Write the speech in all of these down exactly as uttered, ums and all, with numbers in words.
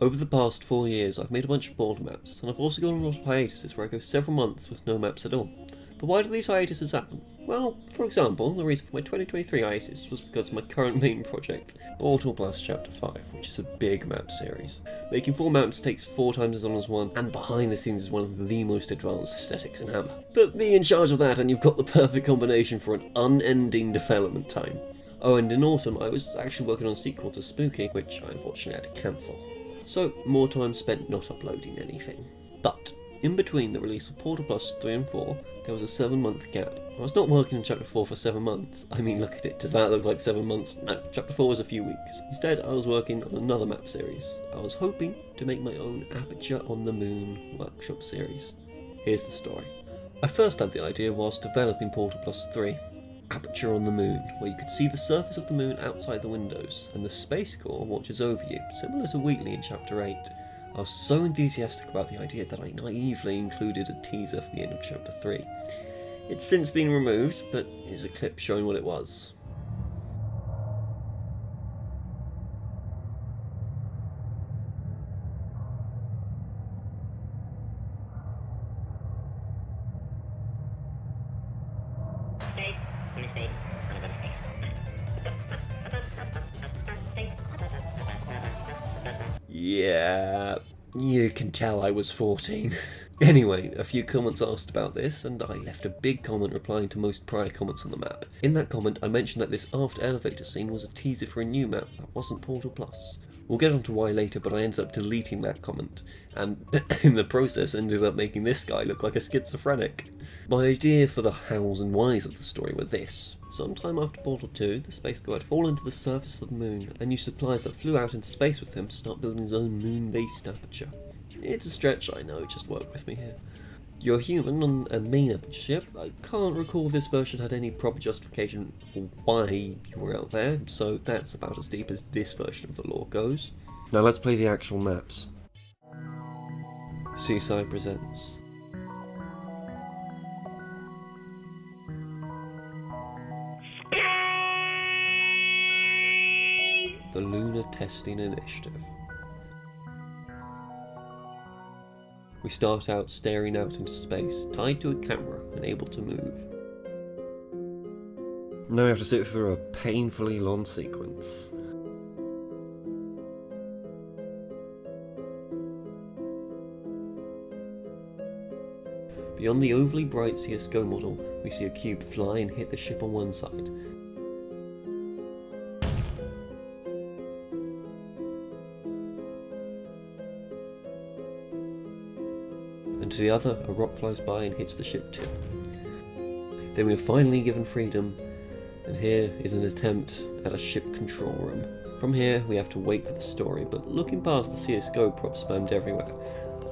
Over the past four years I've made a bunch of Portal maps, and I've also gone on a lot of hiatuses where I go several months with no maps at all. But why do these hiatuses happen? Well, for example, the reason for my twenty twenty-three hiatus was because of my current main project, Portal Blast Chapter five, which is a big map series. Making four maps takes four times as long as one, and behind the scenes is one of the most advanced aesthetics in Hammer. Put me in charge of that and you've got the perfect combination for an unending development time. Oh, and in autumn I was actually working on a sequel to Spooky, which I unfortunately had to cancel. So, more time spent not uploading anything. But in between the release of Portal Plus three and four, there was a seven month gap. I was not working on Chapter four for seven months. I mean, look at it, does that look like seven months? No, Chapter four was a few weeks. Instead, I was working on another map series. I was hoping to make my own Aperture on the Moon Workshop series. Here's the story. I first had the idea whilst developing Portal Plus three. Aperture on the Moon, where you could see the surface of the moon outside the windows, and the Space Corps watches over you, similar to Wheatley in Chapter eight. I was so enthusiastic about the idea that I naively included a teaser for the end of Chapter three. It's since been removed, but here's a clip showing what it was. Space. I'm in space. I'm gonna go to space. Space. Yeah, you can tell I was fourteen. Anyway, a few comments asked about this, and I left a big comment replying to most prior comments on the map. In that comment, I mentioned that this after elevator scene was a teaser for a new map that wasn't Portal Plus. We'll get onto why later, but I ended up deleting that comment, and in the process ended up making this guy look like a schizophrenic. My idea for the hows and whys of the story were this. Sometime after Portal two, the Space Corps had fallen to the surface of the moon, and used supplies that flew out into space with him to start building his own moon-based Aperture. It's a stretch, I know, just work with me here. You're human on a main Aperture ship. I can't recall this version had any proper justification for why you were out there, so that's about as deep as this version of the lore goes. Now let's play the actual maps. Seaside presents. Space! The Lunar Testing Initiative. We start out staring out into space, tied to a camera, and able to move. Now we have to sit through a painfully long sequence. Beyond the overly bright C S G O model, we see a cube fly and hit the ship on one side. And to the other, a rock flies by and hits the ship too. Then we are finally given freedom, and here is an attempt at a ship control room. From here, we have to wait for the story, but looking past the C S G O props spammed everywhere,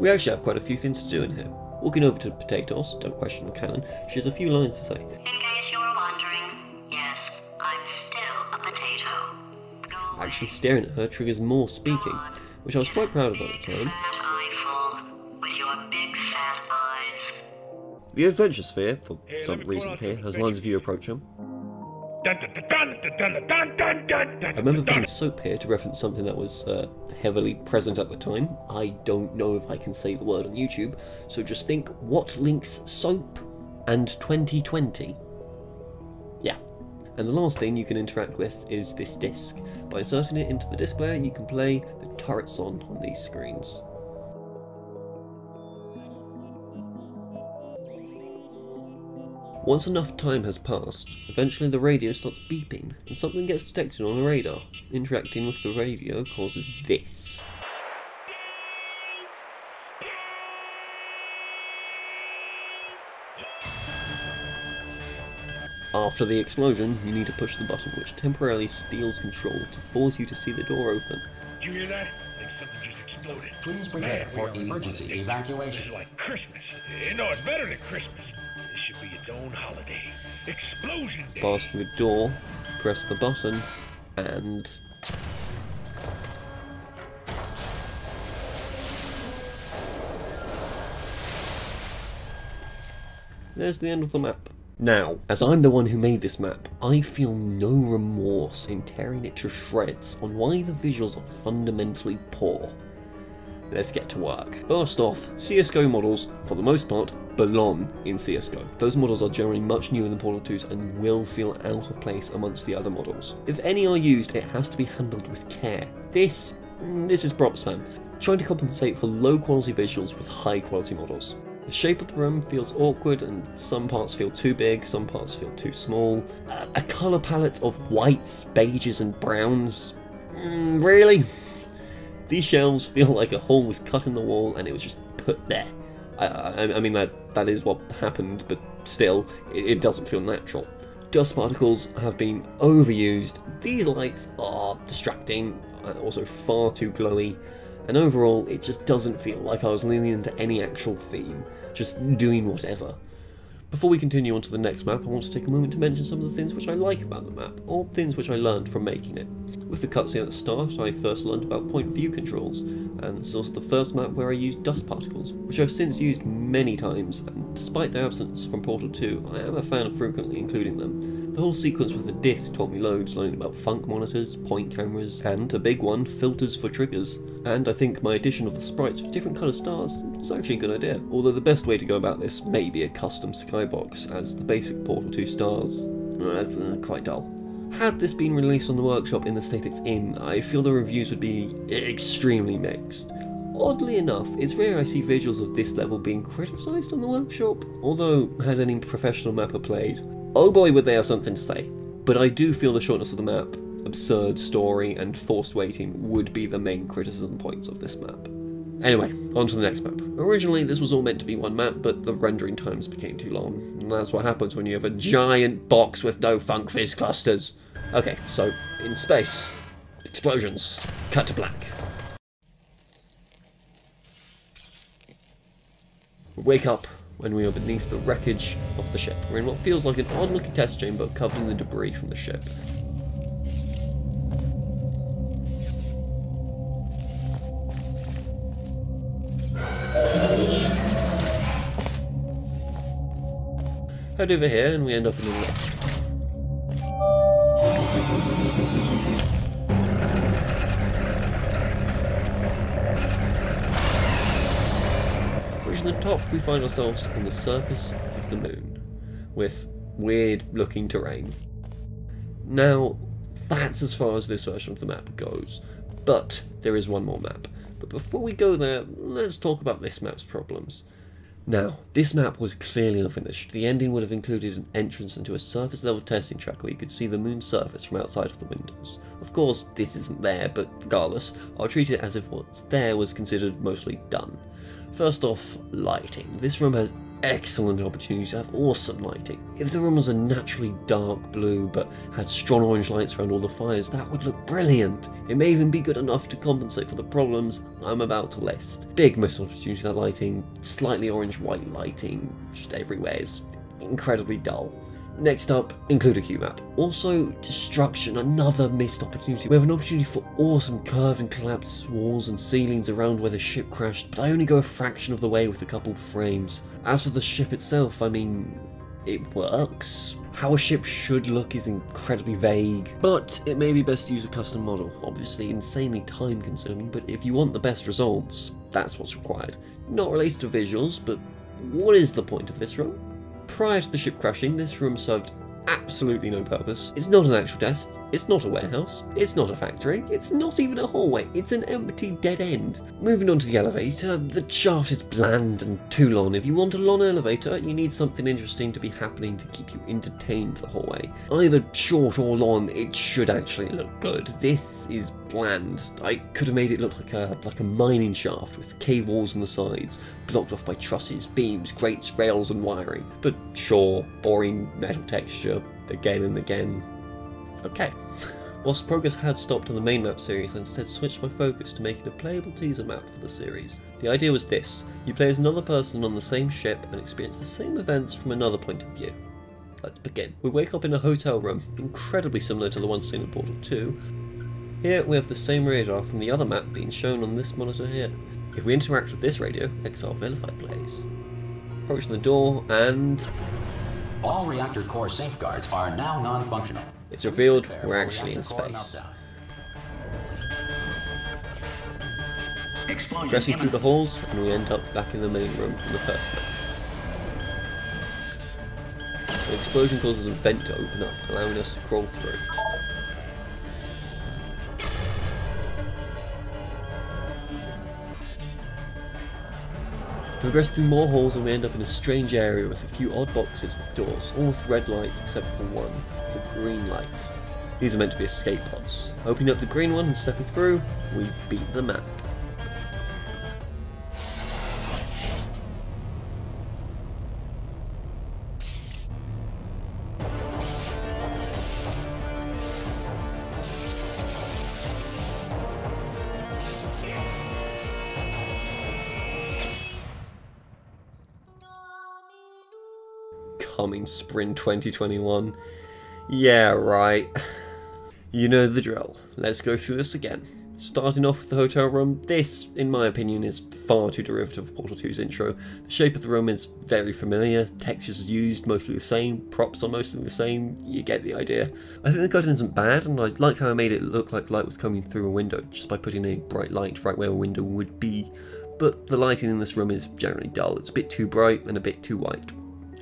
we actually have quite a few things to do in here. Walking over to Potatoes, don't question the canon, she has a few lines to say. In case you're wondering, yes, I'm still a potato. Go actually staring at her triggers more speaking, which I was quite proud of at the time. The Adventure Sphere, for hey, some reason here, has lines of you approach him. Dun, dun, dun, dun, dun, dun, dun, I remember putting SOAP here to reference something that was uh, heavily present at the time. I don't know if I can say the word on YouTube, so just think what links SOAP and twenty twenty. Yeah. And the last thing you can interact with is this disc. By inserting it into the disc player, you can play the turrets on on these screens. Once enough time has passed, eventually the radio starts beeping, and something gets detected on a radar. Interacting with the radio causes this. After the explosion, you need to push the button, which temporarily steals control to force you to see the door open. Did you hear that? Like something just exploded. Please prepare for emergency evacuation. This is like Christmas. No, it's better than Christmas. This should be its own holiday. Explosion day! Pass the door, press the button, and... there's the end of the map. Now, as I'm the one who made this map, I feel no remorse in tearing it to shreds on why the visuals are fundamentally poor. let's get to work. First off, C S G O models, for the most part, belong in C S G O. Those models are generally much newer than Portal two's and will feel out of place amongst the other models. If any are used, it has to be handled with care. This, this is prop spam, trying to compensate for low quality visuals with high quality models. The shape of the room feels awkward, and some parts feel too big, some parts feel too small. A, a colour palette of whites, beiges and browns, mm, really? These shelves feel like a hole was cut in the wall and it was just put there. I, I, I mean, that, that is what happened, but still, it, it doesn't feel natural. Dust particles have been overused, these lights are distracting and also far too glowy. And overall, it just doesn't feel like I was leaning into any actual theme, just doing whatever. Before we continue on to the next map, I want to take a moment to mention some of the things which I like about the map, or things which I learned from making it. With the cutscene at the start, I first learned about point view controls, and this is also the first map where I used dust particles, which I've since used many times, and despite their absence from Portal two, I am a fan of frequently including them. The whole sequence with the disc taught me loads, learning about funk monitors, point cameras, and, a big one, filters for triggers. And I think my addition of the sprites for different coloured stars is actually a good idea, although the best way to go about this may be a custom skybox, as the basic Portal two stars are quite dull. Had this been released on the workshop in the state it's in, I feel the reviews would be extremely mixed. Oddly enough, it's rare I see visuals of this level being criticised on the workshop, although had any professional mapper played, oh boy would they have something to say. But I do feel the shortness of the map, absurd story and forced waiting would be the main criticism points of this map. Anyway, on to the next map. Originally this was all meant to be one map, but the rendering times became too long. And that's what happens when you have a giant box with no funk fizz clusters. Okay, so, in space. Explosions. Cut to black. We wake up when we are beneath the wreckage of the ship. We're in what feels like an odd looking test chamber covered in the debris from the ship. Head over here and we end up in a lock. Reaching the top, we find ourselves on the surface of the moon, with weird looking terrain. Now, that's as far as this version of the map goes, but there is one more map. But before we go there, let's talk about this map's problems. Now, this map was clearly unfinished. The ending would have included an entrance into a surface level testing track where you could see the moon's surface from outside of the windows. Of course, this isn't there, but regardless, I'll treat it as if what's there was considered mostly done. First off, lighting. This room has excellent opportunity to have awesome lighting. If the room was a naturally dark blue but had strong orange lights around all the fires, that would look brilliant. It may even be good enough to compensate for the problems I'm about to list. Big missed opportunity to that lighting, slightly orange-white lighting just everywhere is incredibly dull. Next up, include a queue map. Also, destruction, another missed opportunity. We have an opportunity for awesome curved and collapsed walls and ceilings around where the ship crashed, but I only go a fraction of the way with a couple frames. As for the ship itself, I mean, it works. How a ship should look is incredibly vague, but it may be best to use a custom model. Obviously insanely time consuming, but if you want the best results, that's what's required. Not related to visuals, but what is the point of this room? Prior to the ship crashing, this room served absolutely no purpose. It's not an actual test, it's not a warehouse, it's not a factory, it's not even a hallway, it's an empty dead end. Moving on to the elevator, the shaft is bland and too long. If you want a long elevator, you need something interesting to be happening to keep you entertained for the hallway. Either short or long, it should actually look good. This is bland. I could have made it look like a, like a mining shaft with cave walls on the sides, blocked off by trusses, beams, grates, rails and wiring. But sure, boring metal texture, again and again. Okay. Whilst progress had stopped on the main map series, I instead switched my focus to making a playable teaser map for the series. The idea was this: you play as another person on the same ship and experience the same events from another point of view. Let's begin. We wake up in a hotel room, incredibly similar to the one seen in Portal two. Here we have the same radar from the other map being shown on this monitor here. If we interact with this radio, X R Vilify plays. Approaching the door and... all reactor core safeguards are now non-functional. It's revealed we're actually in space. Dressing through the halls, and we end up back in the main room from the first time. An explosion causes a vent to open up, allowing us to crawl through. We progress through more halls and we end up in a strange area with a few odd boxes with doors, all with red lights except for one, with a green light. These are meant to be escape pods. Opening up the green one and stepping through, we beat the map. Coming spring twenty twenty-one. Yeah, right. You know the drill. Let's go through this again. Starting off with the hotel room, this, in my opinion, is far too derivative of Portal two's intro. The shape of the room is very familiar, textures used mostly the same, props are mostly the same, you get the idea. I think the curtain isn't bad, and I like how I made it look like light was coming through a window, just by putting a bright light right where a window would be, but the lighting in this room is generally dull. It's a bit too bright and a bit too white.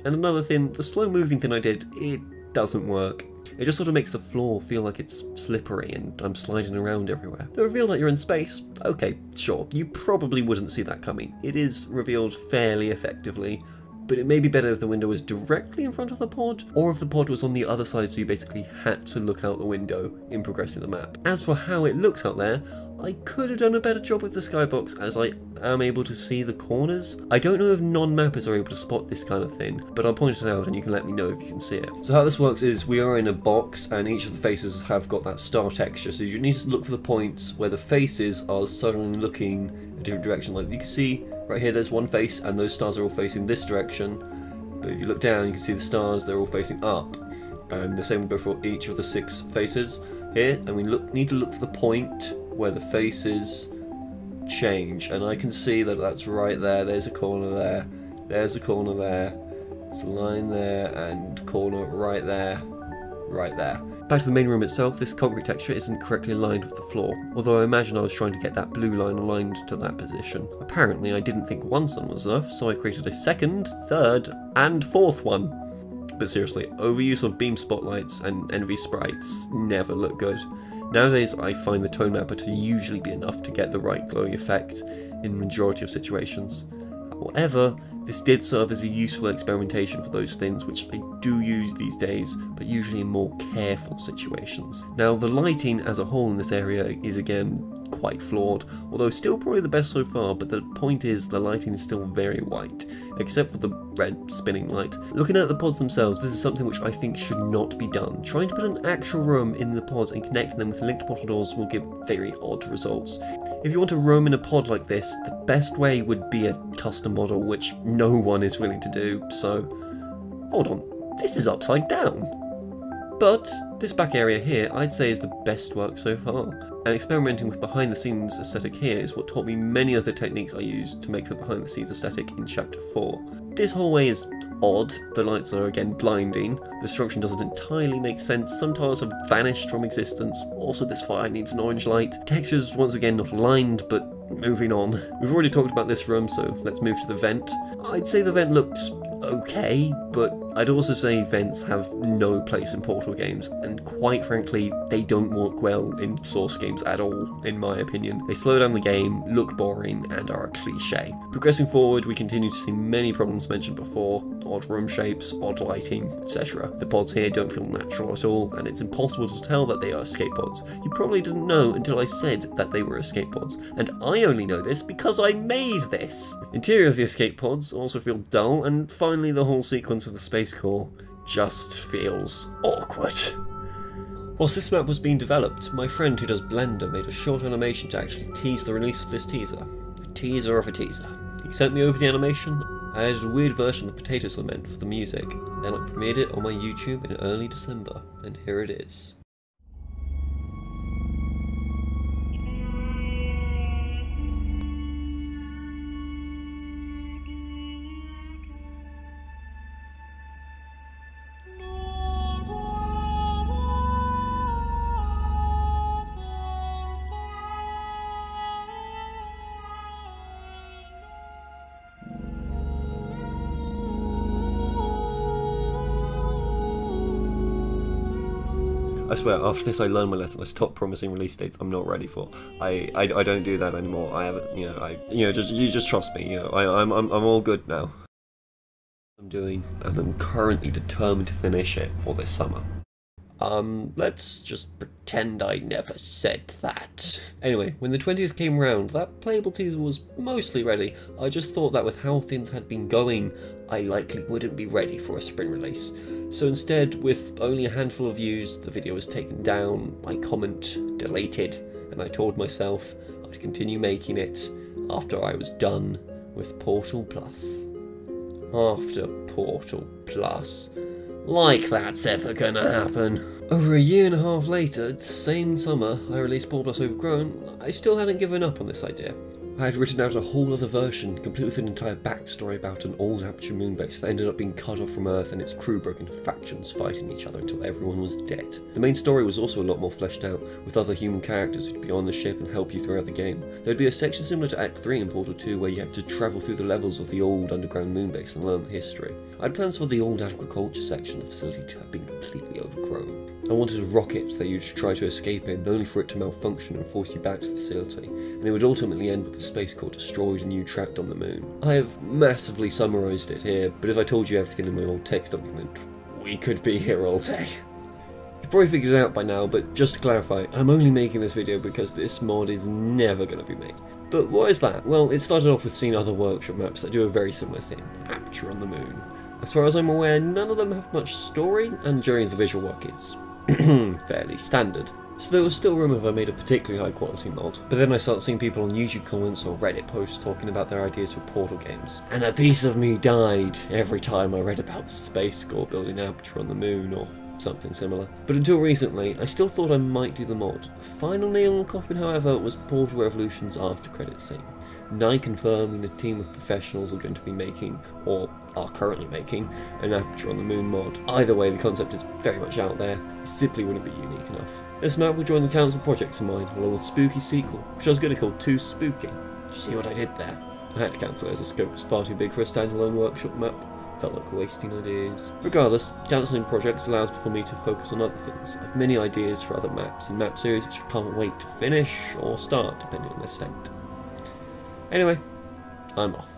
And another thing, the slow moving thing I did, it doesn't work. It just sort of makes the floor feel like it's slippery and I'm sliding around everywhere. The reveal that you're in space, okay, sure, you probably wouldn't see that coming. It is revealed fairly effectively, but it may be better if the window was directly in front of the pod, or if the pod was on the other side so you basically had to look out the window in progressing the map. As for how it looks out there, I could have done a better job with the skybox as I am able to see the corners. I don't know if non-mappers are able to spot this kind of thing, but I'll point it out and you can let me know if you can see it. So how this works is we are in a box and each of the faces have got that star texture, so you need to look for the points where the faces are suddenly looking a different direction. Like you can see right here there's one face and those stars are all facing this direction, but if you look down you can see the stars, they're all facing up. And the same will go for each of the six faces here, and we look, need to look for the point where the faces change, and I can see that that's right there. There's a corner there, there's a corner there, it's a line there, and corner right there, right there. Back to the main room itself, this concrete texture isn't correctly aligned with the floor, although I imagine I was trying to get that blue line aligned to that position. Apparently I didn't think one sun was enough, so I created a second, third, and fourth one. But seriously, overuse of beam spotlights and envy sprites never look good. Nowadays I find the tone mapper to usually be enough to get the right glowing effect in the majority of situations. However, this did serve as a useful experimentation for those things which I do use these days, but usually in more careful situations. Now the lighting as a whole in this area is again quite flawed, although still probably the best so far, but the point is the lighting is still very white, except for the red spinning light. Looking at the pods themselves, this is something which I think should not be done. Trying to put an actual room in the pods and connecting them with linked portal doors will give very odd results. If you want to roam in a pod like this, the best way would be a custom model, which no one is willing to do, so... Hold on, this is upside down! But this back area here I'd say is the best work so far, and experimenting with behind the scenes aesthetic here is what taught me many other techniques I used to make the behind the scenes aesthetic in chapter four. This hallway is odd, the lights are again blinding, the structure doesn't entirely make sense, some tiles have vanished from existence, also this fire needs an orange light, textures once again not aligned, but moving on. We've already talked about this room, so let's move to the vent. I'd say the vent looks okay, but I'd also say vents have no place in Portal games, and quite frankly they don't work well in Source games at all in my opinion. They slow down the game, look boring, and are a cliche. Progressing forward we continue to see many problems mentioned before, odd room shapes, odd lighting, et cetera. The pods here don't feel natural at all, and it's impossible to tell that they are escape pods. You probably didn't know until I said that they were escape pods, and I only know this because I made this! Interior of the escape pods also feel dull, and finally the whole sequence of the space core just feels awkward. Whilst this map was being developed, my friend who does Blender made a short animation to actually tease the release of this teaser. A teaser of a teaser. He sent me over the animation, I added a weird version of the potato lament for the music, then I premiered it on my YouTube in early December, and here it is. I swear, after this I learned my lesson. I stopped promising release dates I'm not ready for. I, I, I don't do that anymore. I haven't, you know, I, you know, just, you just trust me, you know, I, I'm, I'm, I'm all good now. I'm doing, and I'm currently determined to finish it for this summer. Um, let's just pretend I never said that. Anyway, when the twentieth came round, that playable teaser was mostly ready. I just thought that with how things had been going, I likely wouldn't be ready for a spring release. So instead, with only a handful of views, the video was taken down, my comment deleted, and I told myself I'd continue making it after I was done with Portal Plus. After Portal Plus. Like that's ever gonna happen. Over a year and a half later, the same summer I released Portal Plus Overgrown, I still hadn't given up on this idea. I had written out a whole other version, complete with an entire backstory about an old Aperture moon base that ended up being cut off from Earth and its crew broke into factions fighting each other until everyone was dead. The main story was also a lot more fleshed out, with other human characters who'd be on the ship and help you throughout the game. There'd be a section similar to Act three in Portal two where you had to travel through the levels of the old underground moon base and learn the history. I had plans for the old agriculture section of the facility to have been completely overgrown. I wanted a rocket that you'd try to escape in, only for it to malfunction and force you back to the facility, and it would ultimately end with the space core destroyed and you trapped on the moon. I have massively summarised it here, but if I told you everything in my old text document, we could be here all day. You've probably figured it out by now, but just to clarify, I'm only making this video because this mod is never going to be made. But what is that? Well, it started off with seeing other workshop maps that do a very similar thing, Aperture on the Moon. As far as I'm aware, none of them have much story, and during the visual work is fairly standard. So there was still rumour if I made a particularly high quality mod, but then I started seeing people on YouTube comments or Reddit posts talking about their ideas for Portal games, and a piece of me died every time I read about the space core building Aperture on the Moon or something similar. But until recently, I still thought I might do the mod. The final nail in the coffin, however, was Portal Revolution's after credits scene. Now confirming a team of professionals are going to be making, or are currently making, an Aperture on the Moon mod. Either way, the concept is very much out there, it simply wouldn't be unique enough. This map will join the council projects of mine, along with Spooky sequel, which I was going to call Too Spooky. See what I did there? I had to cancel it as the scope was far too big for a standalone workshop map. Felt like wasting ideas. Regardless, cancelling projects allows for me to focus on other things. I have many ideas for other maps and map series which I can't wait to finish or start, depending on their state. Anyway, I'm off.